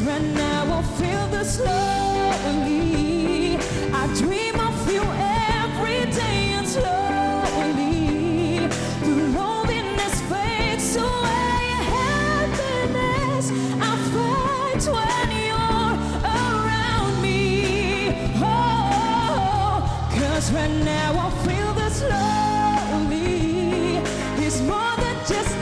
'Cause right now I feel the slowly. I dream of you every day and slowly. The loneliness fades away, happiness I find when you're around me. Oh, 'cause right now I feel the slowly. It's more than just